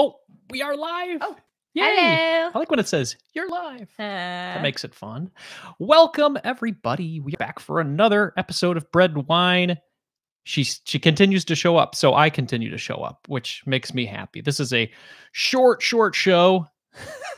Oh, we are live. Oh, yay. Hello. I like when it says you're live. That makes it fun. Welcome, everybody. We're back for another episode of Bread and Wine. She continues to show up, so I continue to show up, which makes me happy. This is a short show.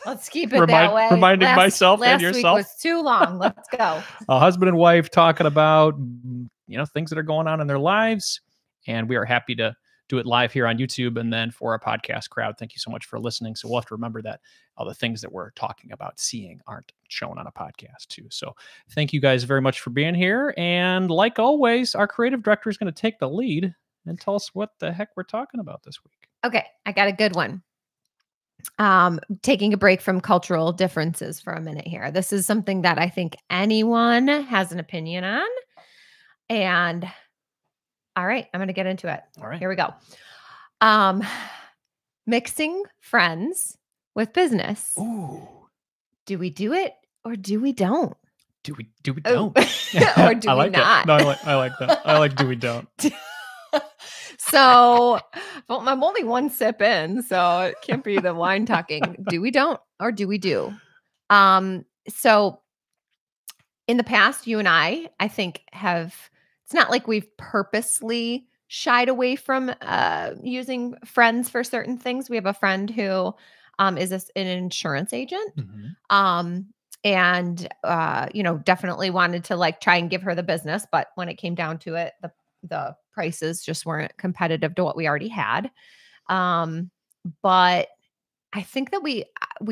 Let's keep it that way. Reminding myself and yourself. Last week was too long. Let's go. A husband and wife talking about, you know, things that are going on in their lives, and we are happy to do it live here on YouTube. And then for our podcast crowd, thank you so much for listening. So we'll have to remember that all the things that we're talking about seeing aren't shown on a podcast too. So thank you guys very much for being here. And like always, our creative director is going to take the lead and tell us what the heck we're talking about this week. Okay. I got a good one. Taking a break from cultural differences for a minute here. This is something that I think anyone has an opinion on. And all right, I'm going to get into it. All right. Here we go. Mixing friends with business. Ooh. Do we do it or do we don't? Do we don't? Or do we not? No, I like that. I like do we don't. So, well, I'm only one sip in, so it can't be the wine talking. Do we don't or do we do? So in the past, you and I think have, it's not like we've purposely shied away from using friends for certain things. We have a friend who is an insurance agent. Mm-hmm. You know, definitely wanted to like try and give her the business. But when it came down to it, the prices just weren't competitive to what we already had. But I think that we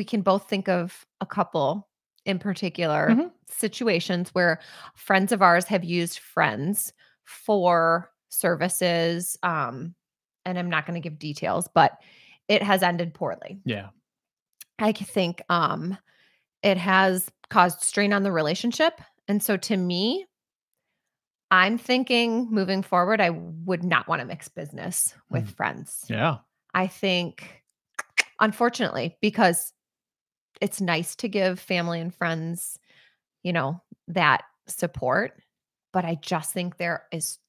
can both think of a couple in particular mm-hmm. situations where friends of ours have used friends for services. And I'm not going to give details, but it has ended poorly. Yeah. I think it has caused strain on the relationship. And so to me, I'm thinking moving forward, I would not want to mix business with friends. Yeah. I think, unfortunately, because it's nice to give family and friends, you know, that support, but I just think there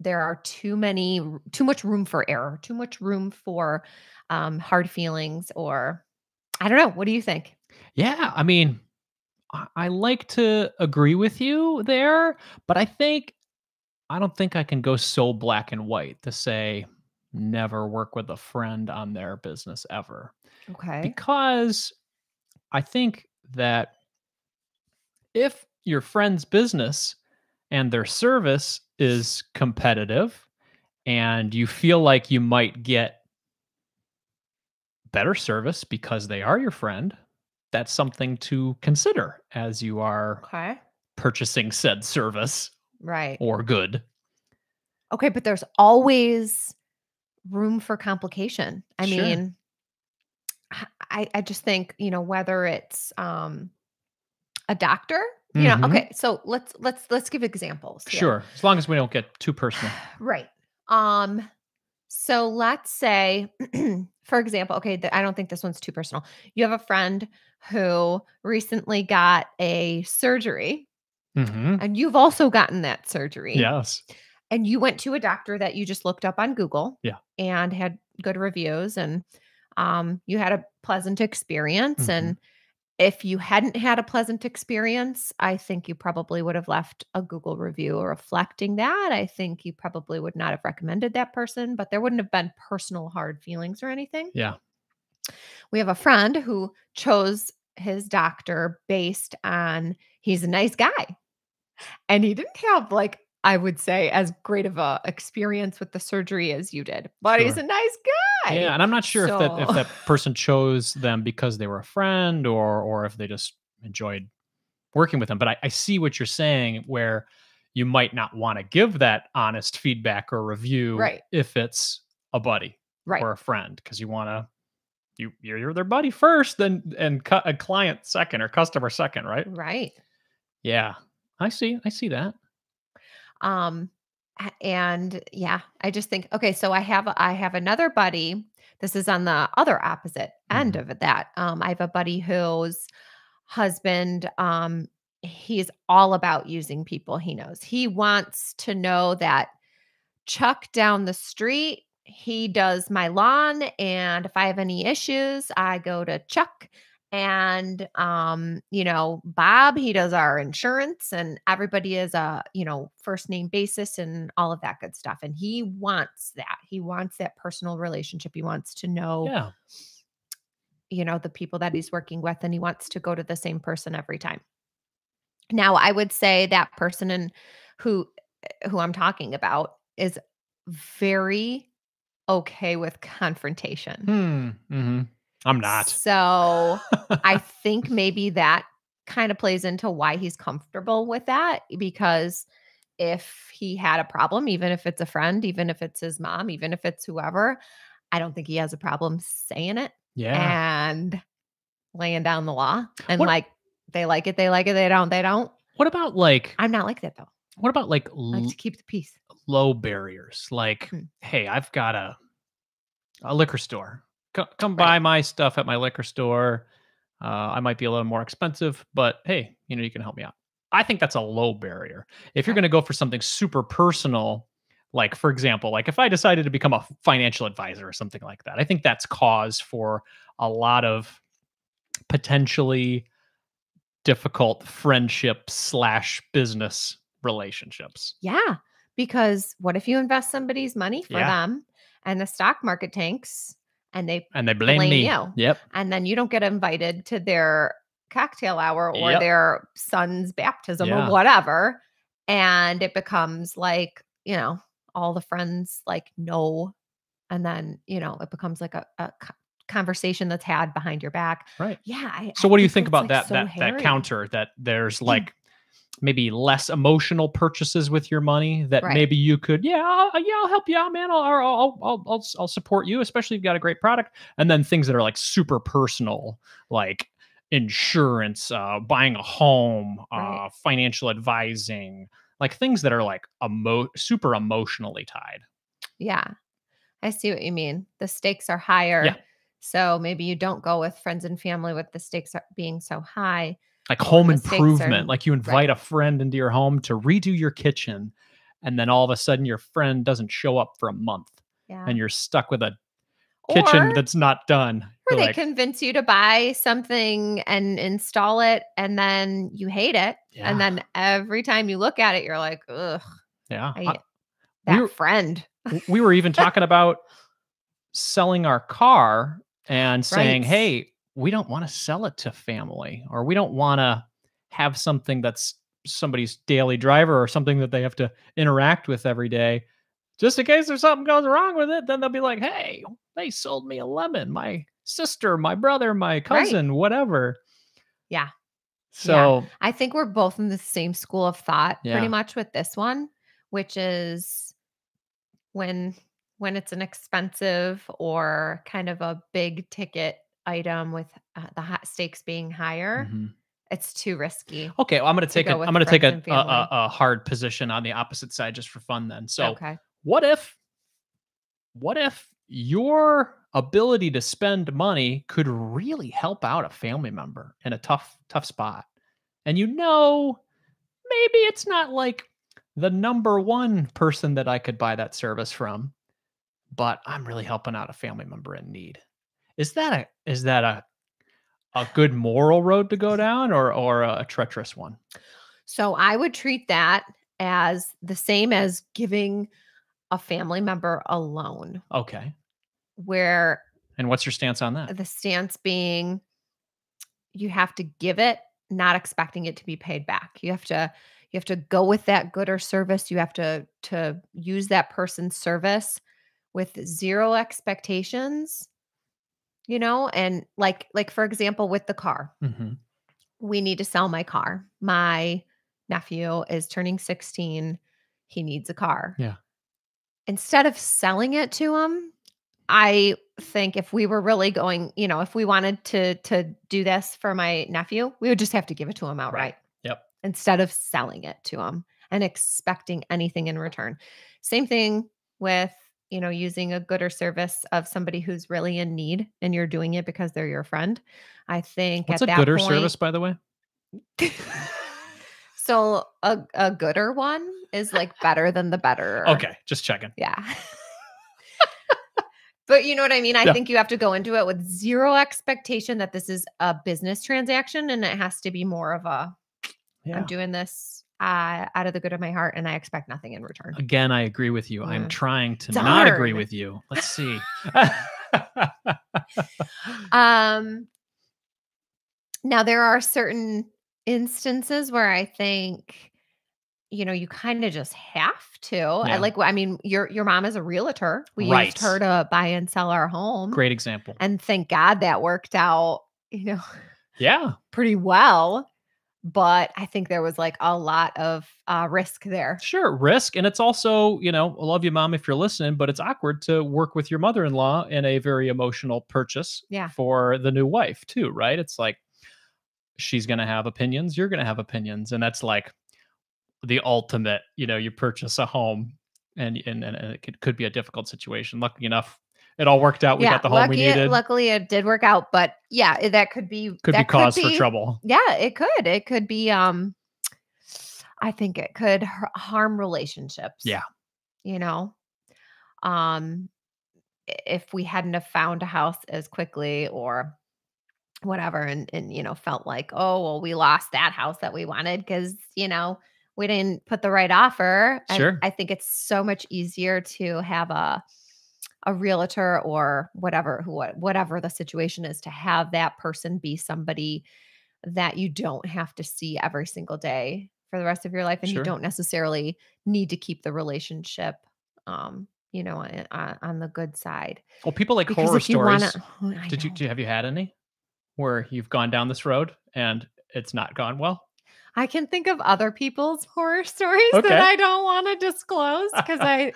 are too much room for error, too much room for hard feelings, or I don't know. What do you think? Yeah. I mean, I like to agree with you there, but I don't think I can go so black and white to say never work with a friend on their business ever. Okay. Because I think that if your friend's business and their service is competitive and you feel like you might get better service because they are your friend, that's something to consider as you are purchasing said service. Right. Or good. Okay, but there's always room for complication. I mean, I just think, you know, whether it's a doctor, you mm-hmm. know, okay, so let's give examples here. Sure. As long as we don't get too personal. Right. So let's say, for example, okay, I don't think this one's too personal. You have a friend who recently got a surgery. Mm-hmm. And you've also gotten that surgery. Yes. And you went to a doctor that you just looked up on Google. Yeah. And had good reviews and you had a pleasant experience. Mm-hmm. And if you hadn't had a pleasant experience, I think you probably would have left a Google review reflecting that. I think you probably would not have recommended that person, but there wouldn't have been personal hard feelings or anything. Yeah. We have a friend who chose his doctor based on he's a nice guy. And he didn't have, like, I would say, as great of a experience with the surgery as you did, but sure. He's a nice guy. Yeah, and I'm not sure if that person chose them because they were a friend or if they just enjoyed working with them. But I see what you're saying, where you might not want to give that honest feedback or review if it's a buddy or a friend, because you want to. You're their buddy first, then and client second or customer second, right? Right. Yeah, I see that. And yeah, I just think okay. So I have another buddy. This is on the other opposite end of that. I have a buddy whose husband. He's all about using people he knows. He wants to know that Chuck down the street He does my lawn, and if I have any issues, I go to Chuck and, you know, Bob. He does our insurance, and everybody is a, you know, first name basis and all of that good stuff. And he wants that. He wants that personal relationship. He wants to know, you know, the people that he's working with, and he wants to go to the same person every time. Now, I would say that person and who I'm talking about is very okay with confrontation. I'm not. So I think maybe that kind of plays into why he's comfortable with that, because if he had a problem, even if it's a friend, even if it's his mom, even if it's whoever, I don't think he has a problem saying it and laying down the law. And like, they like it, they like it, they don't, they don't. What about like, I'm not like that though. What about like, I like to keep the peace. Low barriers. Like, hey, I've got a liquor store. Come buy my stuff at my liquor store. I might be a little more expensive, but hey, you know, you can help me out. I think that's a low barrier. If you're going to go for something super personal, like for example, like if I decided to become a financial advisor or something like that, I think that's cause for a lot of potentially difficult friendship slash business relationships. Yeah. Because what if you invest somebody's money for them and the stock market tanks and they blame you. And then you don't get invited to their cocktail hour or their son's baptism or whatever. And it becomes like, you know, all the friends like no. And then, you know, it becomes like a conversation that's had behind your back. Right. Yeah. So what do you think about like that counter that there's like, maybe less emotional purchases with your money that maybe you could, I'll help you out, man. I'll support you, especially if you've got a great product. And then things that are like super personal, like insurance, buying a home, financial advising, like things that are like super emotionally tied. Yeah. I see what you mean. The stakes are higher. Yeah. So maybe you don't go with friends and family with the stakes being so high. Like home improvement, like you invite a friend into your home to redo your kitchen, and then all of a sudden your friend doesn't show up for a month and you're stuck with a kitchen that's not done. Or they convince you to buy something and install it, and then you hate it. Yeah. And then every time you look at it, you're like, ugh. Yeah. Friend. We were even talking about selling our car and saying, hey, we don't want to sell it to family, or we don't want to have something that's somebody's daily driver or something that they have to interact with every day. Just in case there's something goes wrong with it, then they'll be like, hey, they sold me a lemon, my sister, my brother, my cousin, whatever. Yeah. So I think we're both in the same school of thought pretty much with this one, which is when it's an expensive or kind of a big ticket item with the hot stakes being higher, it's too risky. Okay, well, I'm going to take a hard position on the opposite side just for fun then. So, what if your ability to spend money could really help out a family member in a tough spot? And you know, maybe it's not like the number one person that I could buy that service from, but I'm really helping out a family member in need. Is that a good moral road to go down, or a treacherous one? So I would treat that as the same as giving a family member a loan. Okay. And what's your stance on that? The stance being you have to give it, not expecting it to be paid back. You have to go with that good or service. You have to use that person's service with zero expectations. You know, and like for example, with the car, we need to sell my car. My nephew is turning 16. He needs a car. Yeah. Instead of selling it to him, I think if we were really going, you know, if we wanted to do this for my nephew, we would just have to give it to him outright. Yep. Instead of selling it to him and expecting anything in return. Same thing with, you know, using a good or service of somebody who's really in need, and you're doing it because they're your friend. I think that's a good or service, by the way. So a gooder one is like better than the better. Okay. Just checking. Yeah. But you know what I mean? I think you have to go into it with zero expectation that this is a business transaction, and it has to be more of a, I'm doing this out of the good of my heart, and I expect nothing in return. Again, I agree with you. Yeah. I'm trying to not agree with you. Let's see. Now there are certain instances where I think, you know, you kind of just have to. I mean, your mom is a realtor. We used her to buy and sell our home. Great example. And thank God that worked out, you know, pretty well. But I think there was like a lot of risk there. Sure. Risk. And it's also, you know, I love you, mom, if you're listening, but it's awkward to work with your mother-in-law in a very emotional purchase for the new wife too, right? It's like, she's going to have opinions. You're going to have opinions. And that's like the ultimate, you know, you purchase a home and it could be a difficult situation. Luckily enough, it all worked out. We got the home we needed. Luckily it did work out, but that could be, cause for trouble. Yeah, it could be, I think it could harm relationships. Yeah. You know, if we hadn't have found a house as quickly or whatever, and, you know, felt like, oh, well, we lost that house that we wanted because, you know, we didn't put the right offer. Sure. I think it's so much easier to have a realtor or whatever, whatever the situation is, to have that person be somebody that you don't have to see every single day for the rest of your life. And you don't necessarily need to keep the relationship, you know, on the good side. Well, people like horror stories. Have you had any where you've gone down this road and it's not gone well? I can think of other people's horror stories that I don't want to disclose because I...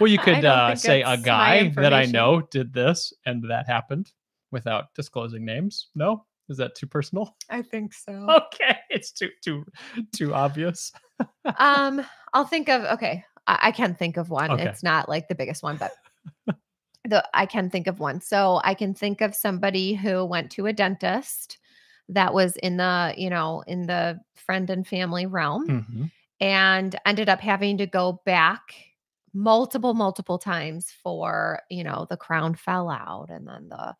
Well, you could say a guy that I know did this and that happened without disclosing names. No? Is that too personal? I think so. Okay. It's too obvious. I'll think of... Okay. I can think of one. Okay. It's not like the biggest one, but... I can think of one. So I can think of somebody who went to a dentist that was in the, you know, in the friend and family realm and ended up having to go back multiple times for, you know, the crown fell out and then the,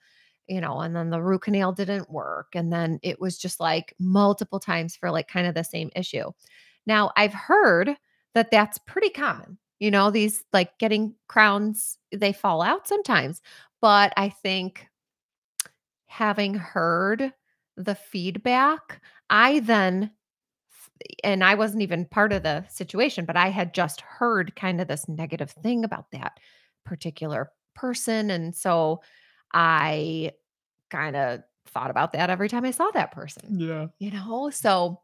you know, and then the root canal didn't work. And then it was just like multiple times for like kind of the same issue. Now I've heard that that's pretty common. You know, these like getting crowns, they fall out sometimes. But I think having heard the feedback, and I wasn't even part of the situation, but I had just heard kind of this negative thing about that particular person. And so I kind of thought about that every time I saw that person. Yeah. You know, so,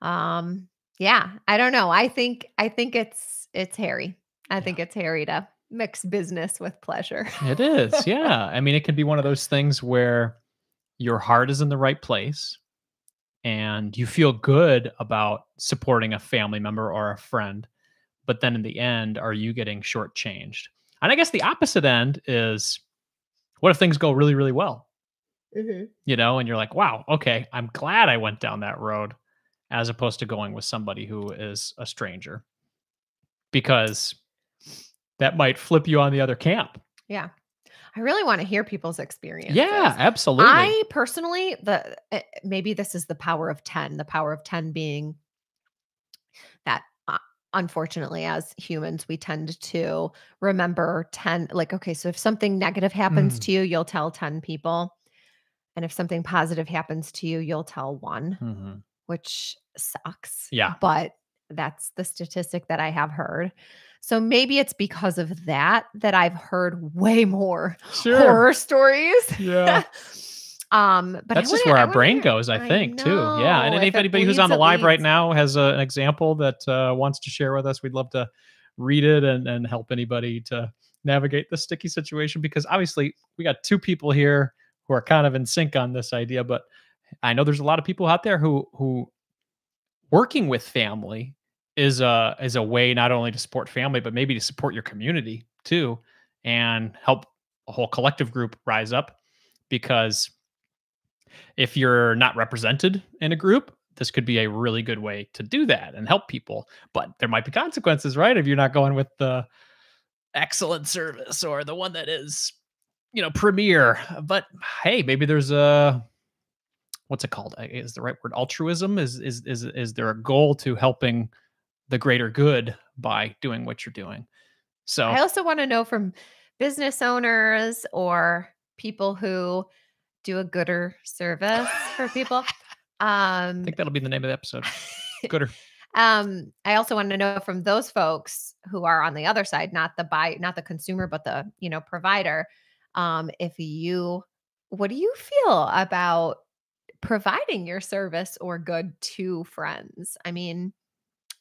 yeah, I don't know. I think it's hairy. I think it's hairy to mix business with pleasure. It is. Yeah. I mean, it can be one of those things where your heart is in the right place and you feel good about supporting a family member or a friend, but then in the end, are you getting shortchanged? And I guess the opposite end is, what if things go really, really well? You know, and you're like, wow, okay, I'm glad I went down that road, as opposed to going with somebody who is a stranger, because that might flip you on the other camp. Yeah. I really want to hear people's experiences. Yeah, absolutely. I personally, maybe this is the power of 10, being that unfortunately, as humans, we tend to remember 10, like, okay, so if something negative happens to you, you'll tell 10 people. And if something positive happens to you, you'll tell one. Which sucks. Yeah. But that's the statistic that I have heard. So maybe it's because of that I've heard way more horror stories. Yeah. But that's just where our brain goes, I think, too. Yeah. And anybody who's on the live right now has an example that wants to share with us, we'd love to read it and help anybody to navigate the sticky situation, because obviously we got two people here who are kind of in sync on this idea, but I know there's a lot of people out there who working with family is a way not only to support family, but maybe to support your community too, and help a whole collective group rise up. Because if you're not represented in a group, this could be a really good way to do that and help people. But there might be consequences, right? If you're not going with the excellent service or the one that is, you know, premier. But hey, maybe there's a, what's it called? Is the right word altruism? Is there a goal to helping the greater good by doing what you're doing? So I also want to know from business owners or people who do a gooder service for people. I think that'll be the name of the episode. Gooder. I also want to know from those folks who are on the other side, not the consumer, but the, you know, provider. If you, what do you feel about providing your service or good to friends? I mean,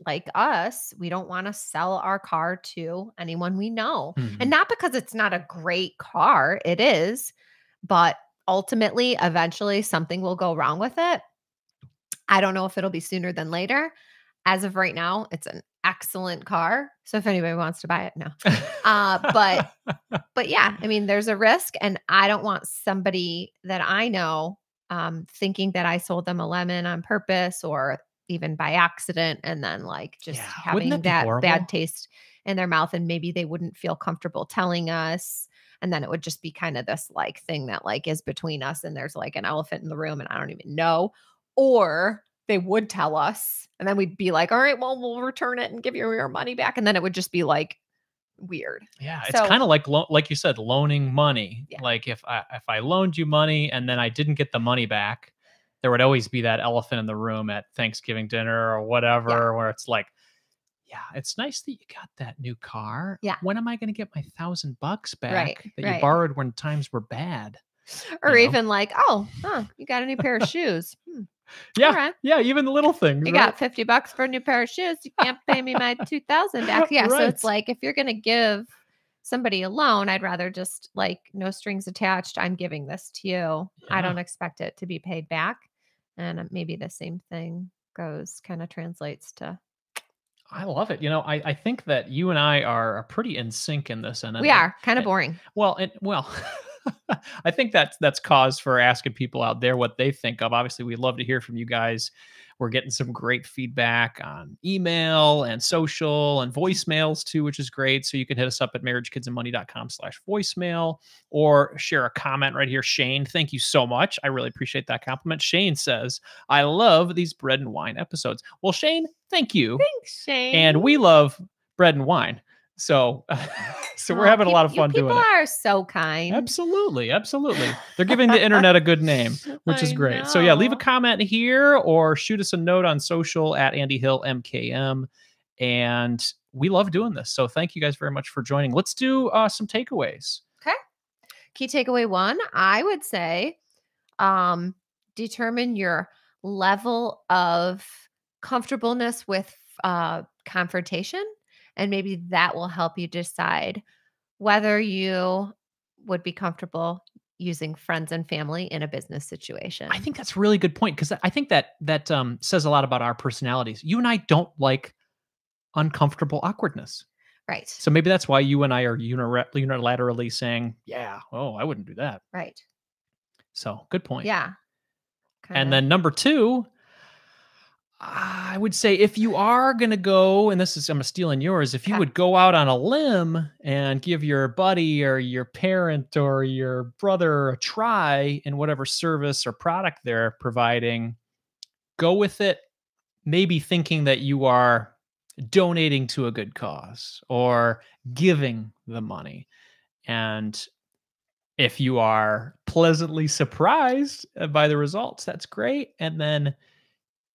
like us, we don't want to sell our car to anyone we know. Mm-hmm. And not because it's not a great car, it is, but ultimately, eventually something will go wrong with it. I don't know if it'll be sooner than later. As of right now, it's an excellent car. So if anybody wants to buy it, no. But yeah, I mean, there's a risk, and I don't want somebody that I know thinking that I sold them a lemon on purpose or even by accident, and then like just having that bad taste in their mouth, and maybe they wouldn't feel comfortable telling us. And then it would just be kind of this like thing that like is between us, and there's like an elephant in the room and I don't even know. Or they would tell us, and then we'd be like, all right, well, we'll return it and give you your money back. And then it would just be like weird. Yeah. So, it's kind of like you said, loaning money. Yeah. Like if I loaned you money and then I didn't get the money back, there would always be that elephant in the room at Thanksgiving dinner or whatever, where it's like, yeah, it's nice that you got that new car. Yeah. When am I going to get my $1,000 back that you borrowed when times were bad? Or even like, oh, huh, you got a new pair of shoes. Hmm. Yeah. Right. Yeah. Even the little things. You got $50 for a new pair of shoes. You can't pay me my $2,000 back. Yeah. Right. So it's like, if you're going to give somebody a loan, I'd rather just like no strings attached. I'm giving this to you. Yeah. I don't expect it to be paid back. And maybe the same thing goes, kind of translates to. I love it. You know, I think that you and I are pretty in sync in this. And we are kind of boring. Well, I think that's cause for asking people out there what they think of. Obviously, we'd love to hear from you guys. We're getting some great feedback on email and social and voicemails too, which is great. So you can hit us up at marriagekidsandmoney.com/voicemail or share a comment right here. Shane, thank you so much. I really appreciate that compliment. Shane says, I love these Bread and Wine episodes. Well, Shane, thank you. Thanks, Shane. And we love Bread and Wine. So, we're having a lot of fun doing it. People are so kind. Absolutely. Absolutely. They're giving the internet a good name, which is great. So yeah, leave a comment here or shoot us a note on social at Andy Hill MKM. And we love doing this. So thank you guys very much for joining. Let's do some takeaways. Okay. Key takeaway one, I would say, determine your level of comfortableness with confrontation. And maybe that will help you decide whether you would be comfortable using friends and family in a business situation. I think that's a really good point, because I think that says a lot about our personalities. You and I don't like uncomfortable awkwardness. Right. So maybe that's why you and I are unilaterally saying, yeah, oh, I wouldn't do that. Right. So good point. Yeah. And then number two, I would say if you are going to go, and this is, I'm stealing yours, if you would go out on a limb and give your buddy or your parent or your brother a try in whatever service or product they're providing, go with it, maybe thinking that you are donating to a good cause or giving the money. And if you are pleasantly surprised by the results, that's great. And then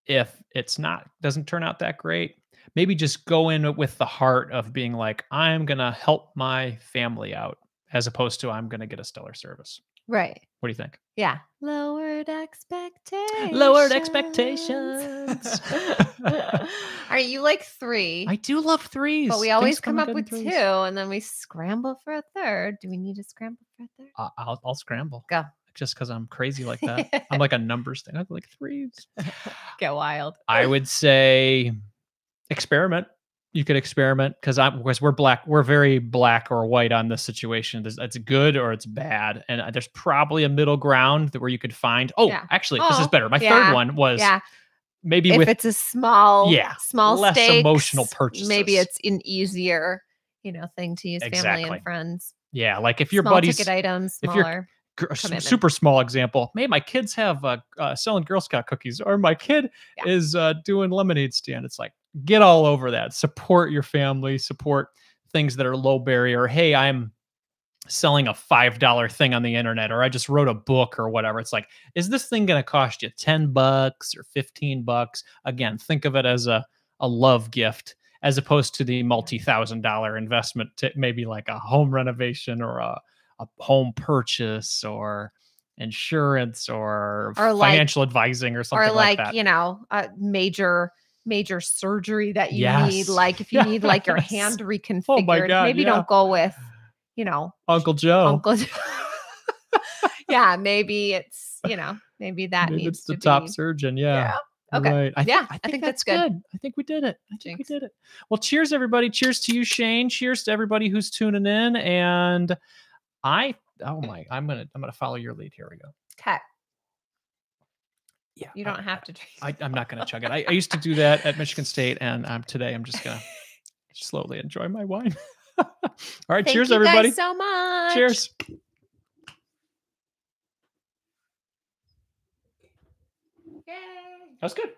if it's doesn't turn out that great, maybe just go in with the heart of being like, I'm going to help my family out, as opposed to I'm going to get a stellar service. Right. What do you think? Yeah. Lowered expectations. Lowered expectations. Are you like three? I do love threes. But we always come up with two, and then we scramble for a third. Do we need to scramble for a third? I'll scramble. Go. Just because I'm crazy like that. I'm like a numbers thing. I'm like threes. Get wild. I would say experiment. You could experiment, because we're black. We're very black or white on this situation. It's good or it's bad. And there's probably a middle ground where you could find, this is better. My third one was maybe if it's a small stakes, less emotional purchase. Maybe it's an easier you know, thing to use family and friends. Yeah. Like if your buddies, ticket items, smaller. Super small example. Hey, my kids have selling Girl Scout cookies, or my kid is doing lemonade stand. It's like, get all over that. Support your family, support things that are low barrier. Hey, I'm selling a $5 thing on the internet, or I just wrote a book or whatever. It's like, is this thing going to cost you 10 bucks or 15 bucks? Again, think of it as a love gift, as opposed to the multi-thousand-dollar investment, maybe like a home renovation or a home purchase or insurance or financial advising or something like that. Or like, you know, a major surgery that you need. Like if you need like your hand reconfigured, maybe don't go with, you know, Uncle Joe. Maybe it's, you know, maybe that maybe needs it's to the be. Top surgeon. Yeah. Okay. Right. I think that's good. I think we did it. I think we did it. Well, cheers everybody. Cheers to you, Shane. Cheers to everybody who's tuning in. And I'm gonna follow your lead. Here we go. Okay. Yeah. You don't have to drink. I'm not gonna chug it. I used to do that at Michigan State, and today I'm just gonna slowly enjoy my wine. All right. Cheers, everybody. Thank you guys so much. Cheers. Yay. That was good.